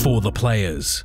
For the players.